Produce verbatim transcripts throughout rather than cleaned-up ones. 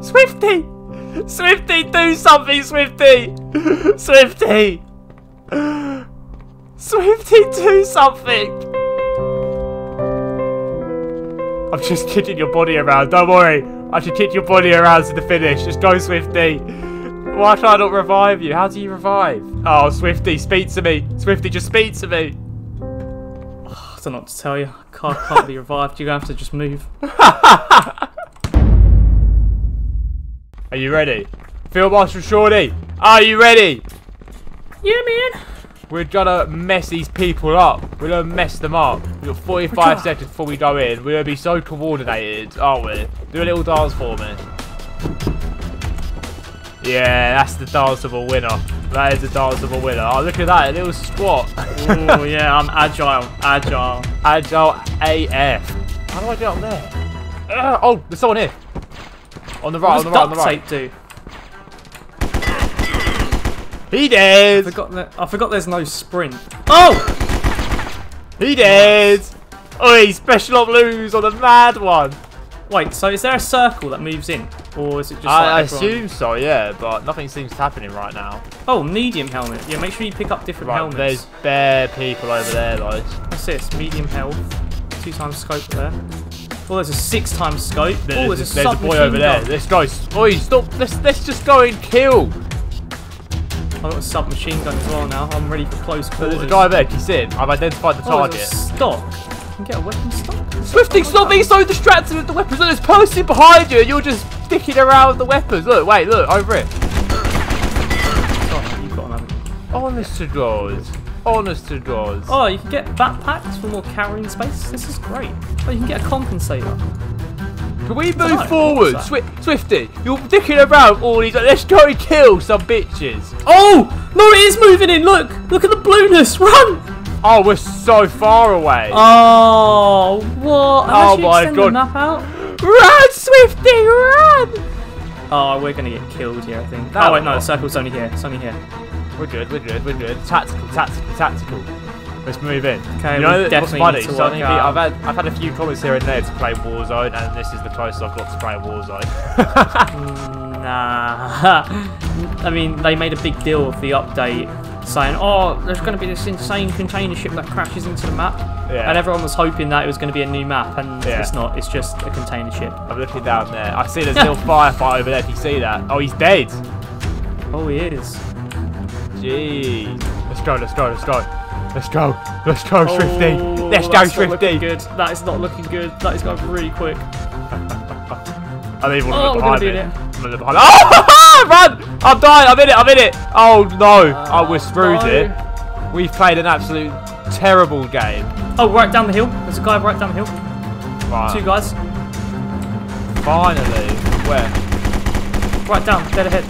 Swifty! Swifty, do something, Swifty! Swifty! Swifty, do something! I'm just kicking your body around, don't worry. I should kick your body around to the finish. Just go, Swifty. Why can I not revive you? How do you revive? Oh, Swifty, speak to me. Swifty, just speak to me. Oh, I don't know what to tell you. I can't, can't be revived. You're going to have to just move. Are you ready? Field Marshal Shorty, are you ready? Yeah, man. We're gonna mess these people up. We're gonna mess them up. We've got forty-five seconds before we go in. We're gonna be so coordinated, aren't we? Do a little dance for me. Yeah, that's the dance of a winner. That is the dance of a winner. Oh, look at that, a little squat. Oh, yeah, I'm agile. Agile. Agile A F. How do I get up there? Uh, oh, there's someone here. On the right, what on the right, on the right. What does duct tape do? He did! I forgot, that, I forgot there's no sprint. Oh! He did! Oi, special op lose on the mad one. Wait, so is there a circle that moves in? Or is it just I, like I assume so, yeah, but nothing seems happening right now. Oh, medium helmet. Yeah, make sure you pick up different right, helmets. There's bare people over there, like. What's this? Medium health. Two times scope there. Oh, there's a six times scope. There's, oh, there's, there's a There's a boy over there. Gun. Let's go. Oi, stop. Let's, let's just go and kill. I've got a submachine gun as well now. I'm ready for close quarters. So there's a guy there. He's in. I've identified the oh, target. Stock. You can get a weapon stock. Swifty, stop being so distracted with the weapons. Look, there's a person behind you, and you're just sticking around with the weapons. Look, wait, look over it. Oh, you've got another. Honest to God. Honest to God. Oh, you can get backpacks for more carrying space. This is great. Oh, you can get a compensator. Can we move no, forward? Swifty, you're dicking around all these. Like, let's go and kill some bitches. Oh! No, it is moving in. Look! Look at the blueness. Run! Oh, we're so far away. Oh, what? How oh, my God. The map out? Run, Swifty, run! Oh, we're going to get killed here, I think. That oh, wait, no. The circle's only here. It's only here. We're good, we're good, we're good. Tactical, tactical, tactical. Let's move in. Okay, you know, that's funny. So I've, had, I've had a few comments here and there to play Warzone, and this is the closest I've got to playing Warzone. Nah. I mean, they made a big deal of the update saying, oh, there's going to be this insane container ship that crashes into the map. Yeah. And everyone was hoping that it was going to be a new map, and yeah. It's not. It's just a container ship. I'm looking down there. I see there's a little firefight over there. If you see that. Oh, he's dead. Oh, he is. Jeez. Let's go, let's go, let's go. Let's go, let's go, oh, Swifty. Let's go, Swifty. Good. That is not looking good. That is going really quick. I need one oh, behind it. I'm behind. Oh, run! I'm dying. I'm in it. I'm in it. Oh no! Uh, oh, we're screwed here. No. We've played an absolute terrible game. Oh, right down the hill. There's a guy right down the hill. Right. Two guys. Finally. Where? Right down. Dead ahead.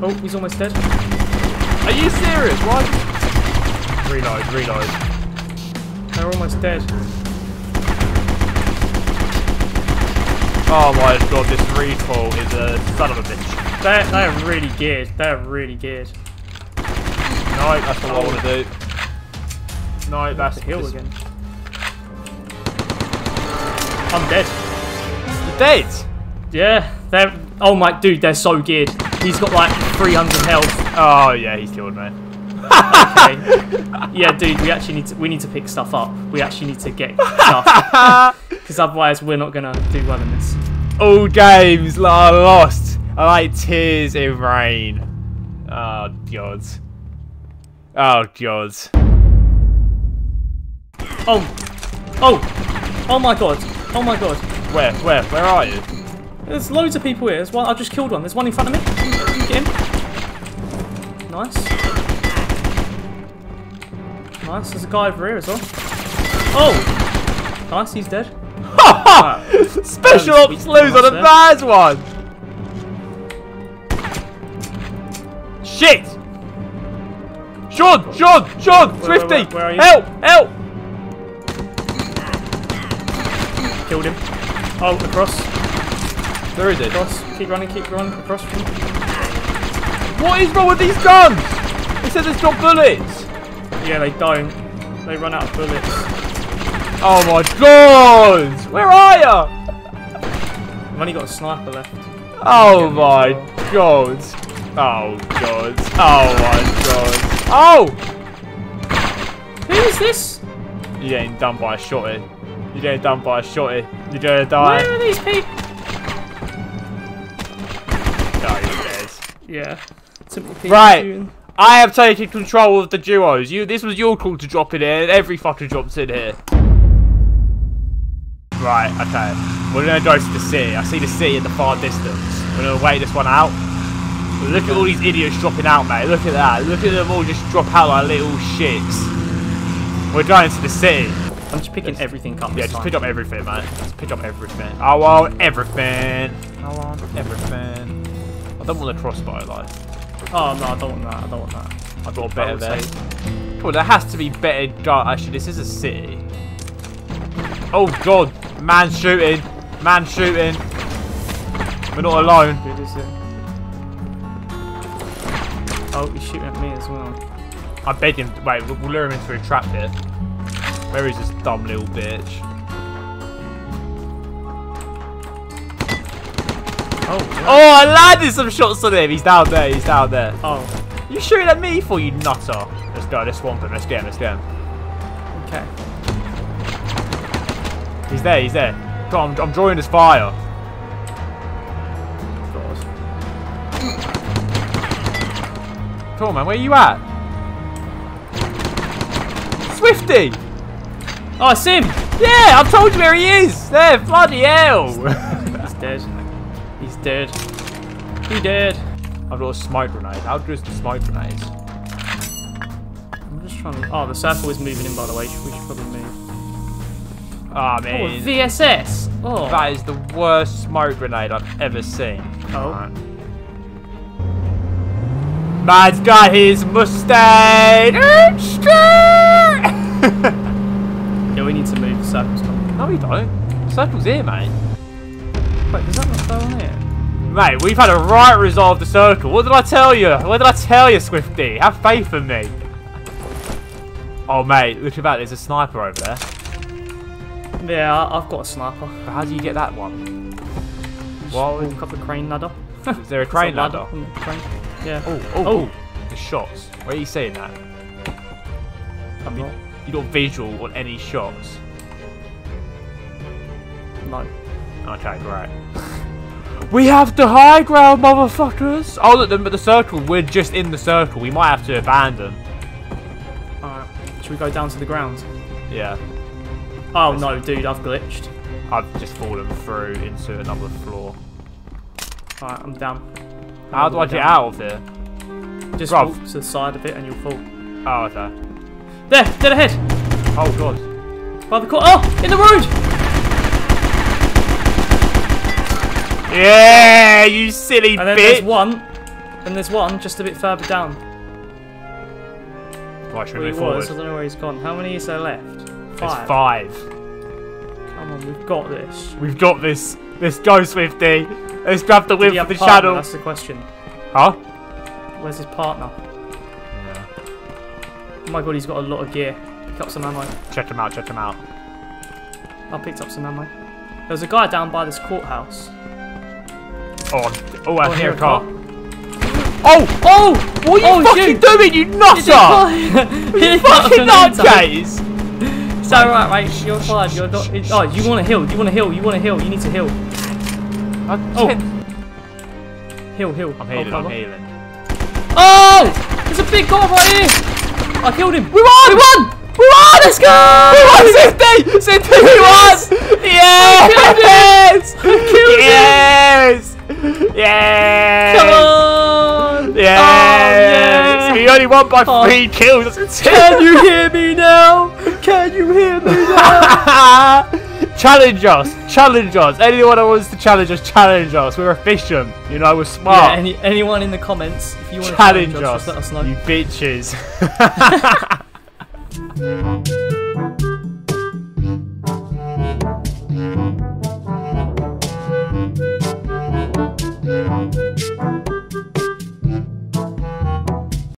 Oh, he's almost dead. Are you serious? Why? Reload, reload. They're almost dead. Oh my God, this recoil is a son of a bitch. They're, they're really geared. They're really geared. No, that's not oh. what I want to do. No, that's the hill again. I'm dead. You're dead? Yeah. They're. Oh my dude, they're so geared. He's got like three hundred health. Oh yeah, he's killed me. Okay. Yeah, dude, we actually need to we need to pick stuff up. We actually need to get stuff because otherwise we're not gonna do well in this. All games are lost. I like tears in rain. Oh God. Oh God. Oh, oh, oh my God. Oh my God. Where, where, where are you? There's loads of people here. There's one. I just killed one. There's one in front of me. Can you get him? Nice. Nice, there's a guy over here as well. Oh! Nice, he's dead. Right. Special um, ops lose on a bad one! Shit! Sean! Sean! Sean! Swifty! Where, where, where are you? Help! Help! Killed him. Oh, across. Where is it? Across. Keep running, keep running. Across. What is wrong with these guns? It says it's got bullets. Yeah, they don't. They run out of bullets. Oh my God! Where are ya? I've only got a sniper left. Oh my god. Oh god. Oh my god. Oh! Who is this? You're getting done by a shotty. You're getting done by a shotty. You're gonna die. Where are these people? Oh, you're dead. Yeah. Right. Doing. I have taken control of the duos. You, this was your call to drop in here, and every fucker drops in here. Right, okay. We're gonna go to the sea. I see the sea in the far distance. We're gonna wait this one out. Look at all these idiots dropping out, mate. Look at that. Look at them all just drop out like little shits. We're going to the sea. I'm just picking just, everything up. Yeah, just time. pick up everything, mate. Just pick up everything. I want everything. I want everything. I don't want the crossbow, like. Oh no, I don't want that, I don't want that. I got a better vest. Cool, there has to be better gun. Actually, this is a city. Oh god, man shooting, man shooting. We're not alone. Dude, is it? Oh, he's shooting at me as well. I beg him, wait, we'll, we'll lure him into a trap here. Where is this dumb little bitch? Oh, yeah. Oh, I landed some shots on him. He's down there. He's down there. Oh. You shooting at me for, you nutter? Let's go. Let's swamp him. Let's get him. Let's get him. Okay. He's there. He's there. God, I'm, I'm drawing his fire. God. Come on, man. Where are you at? Swifty. Oh, I see him. Yeah, I've told you where he is. There. Bloody hell. He's dead. He's dead. He dead. I've got a smoke grenade. How good is the smoke grenades? I'm just trying to... Oh, the circle is moving in, by the way. We should probably move. Ah, oh, man. Oh, V S S. Oh. That is the worst smoke grenade I've ever seen. Oh. Right. Man's got his Mustang. Yeah, we need to move the circles. No, we don't. The circle's here, mate. Wait, does that not go on here? Mate, we've had a right resolve the circle. What did I tell you? What did I tell you, Swifty? Have faith in me. Oh, mate, look at that. There's a sniper over there. Yeah, I've got a sniper. But how do you get that one? Well, walk up a crane ladder. Is there a crane ladder? ladder? Mm, crane. Yeah. Oh, oh, oh. The shots. Where are you seeing that? I'm not. You got visual on any shots? No. Okay, great. We have the high ground, motherfuckers! Oh, look, the, the circle. We're just in the circle. We might have to abandon. Alright. Should we go down to the ground? Yeah. Oh, Let's... no, dude. I've glitched. I've just fallen through into another floor. Alright, I'm down. I'm How do I down. get out of here? Just Bruv. walk to the side of it and you'll fall. Oh, okay. There! Dead ahead! Oh, God. By the corner. Oh! In the road! Yeah, you silly bitch! And then bitch. there's one, and there's one just a bit further down. Why should we move forward? Was, I don't know where he's gone. How many is there left? Five. There's five. Come on, we've got this. We've got this. Let's go, Swifty. Let's grab the win for the partner? shadow. That's the question. Huh? Where's his partner? Yeah. Oh my god, he's got a lot of gear. Pick up some ammo. Check him out, check him out. I picked up some ammo. There was a guy down by this courthouse. Oh, oh, I oh, hear a car. car. Oh, oh! What are you oh, fucking shoot. doing, you nutter? You fucking nutcase! It's alright, mate. You're fine. You're not. It, oh, you want to heal. You want to heal. You want to heal. You need to heal. Oh. Heal, heal. I'm healing. Oh, I'm healing. Oh! There's a big guy right here! I killed him. We won! We won! We won! Let's go! We won, Cindy! Cindy, we won! Yes! Yes! Yes! Yes! Come on! Yes! Oh, yes! We only won by oh. three kills. Can you hear me now? Can you hear me now? Challenge us! Challenge us! Anyone that wants to challenge us, challenge us. We're efficient. You know, we're smart. Yeah, any, anyone in the comments, if you want challenge to challenge us, us, just let us know. You bitches. Yeah.